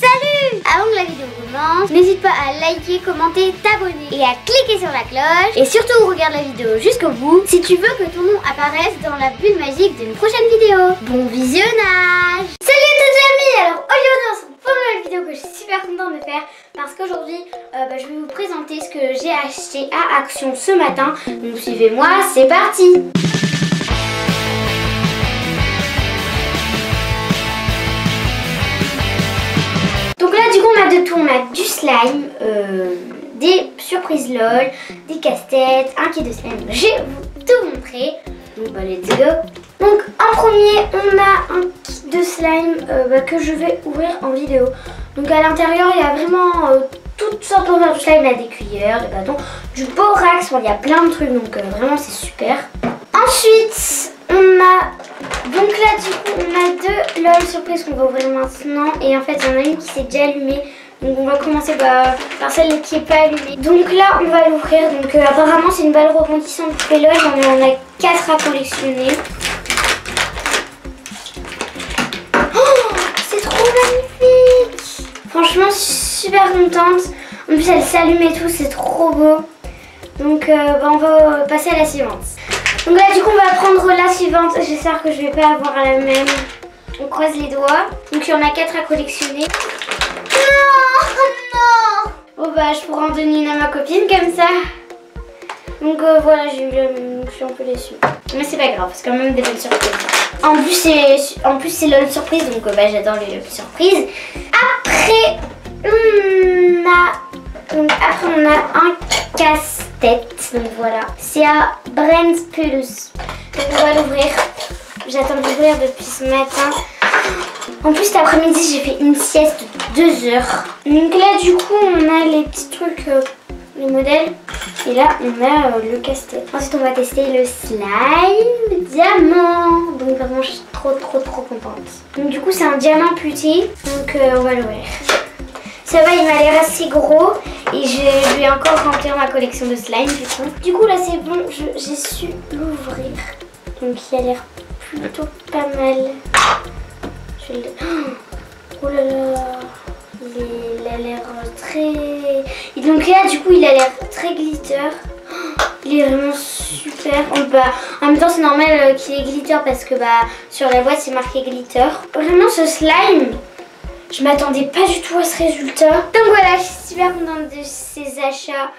Salut! Avant que la vidéo commence, n'hésite pas à liker, commenter, t'abonner et à cliquer sur la cloche. Et surtout, regarde la vidéo jusqu'au bout si tu veux que ton nom apparaisse dans la bulle magique d'une prochaine vidéo. Bon visionnage! Salut à toutes les amis! Alors aujourd'hui, on se retrouve pour une nouvelle vidéo que je suis super contente de faire parce qu'aujourd'hui, je vais vous présenter ce que j'ai acheté à Action ce matin. Donc suivez-moi, c'est parti! On a du slime, des surprises LOL, des casse-têtes, un kit de slime. Je vais vous tout montrer. Donc, let's go. Donc, en premier, on a un kit de slime que je vais ouvrir en vidéo. Donc, à l'intérieur, il y a vraiment toutes sortes de slime. Il y a des cuillères, des bâtons, du borax. Il y a plein de trucs. Donc, vraiment, c'est super. Ensuite, on a donc là, du coup, on a deux LOL surprises qu'on va ouvrir maintenant. Et en fait, il y en a une qui s'est déjà allumée. Donc on va commencer par celle qui n'est pas allumée. Donc là on va l'ouvrir. Donc apparemment c'est une balle rebondissante de LOL. On en a 4 à collectionner. Oh, c'est trop magnifique. Franchement super contente. En plus elle s'allume et tout, c'est trop beau. Donc on va passer à la suivante. Donc là du coup on va prendre la suivante. J'espère que je ne vais pas avoir la même. On croise les doigts. Donc il y en a 4 à collectionner. Non, oh je pourrais en donner une à ma copine comme ça. Donc voilà, j'ai eu la même, je suis un peu déçue. Mais c'est pas grave, c'est quand même des bonnes surprises. En plus c'est LOL surprise, donc j'adore les surprises. Après on a un casse-tête. Donc voilà, c'est à Brainspulus. Donc on va l'ouvrir. J'attends d'ouvrir depuis ce matin. En plus cet après-midi j'ai fait une sieste de 2 heures. Donc là du coup on a les petits trucs, les modèles. Et là on a le casse-tête. Ensuite on va tester le slime diamant. Donc vraiment je suis trop contente. Donc du coup c'est un diamant puté. Donc on va l'ouvrir. Ça va, il m'a l'air assez gros. Et je vais encore remplir ma collection de slime du coup. Du coup là c'est bon, j'ai su l'ouvrir. Donc il a l'air plutôt pas mal. Oh là là, il a l'air très... Et donc là du coup il a l'air très glitter. Il est vraiment super. En même temps c'est normal qu'il est glitter parce que sur la boîte c'est marqué glitter. Vraiment ce slime, je m'attendais pas du tout à ce résultat. Donc voilà, je suis super contente de ces achats.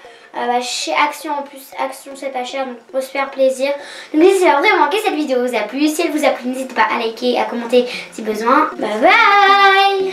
Chez Action, en plus Action c'est pas cher, donc faut se faire plaisir. Donc n'hésitez pas vraiment que cette vidéo vous a plu. Si elle vous a plu, n'hésitez pas à liker, à commenter si besoin. Bye bye.